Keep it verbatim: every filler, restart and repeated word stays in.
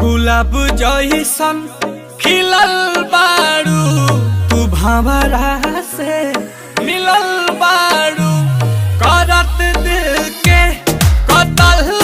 गुलाब जैसन खिलल बारू, तू भंवरा से मिलल बारू।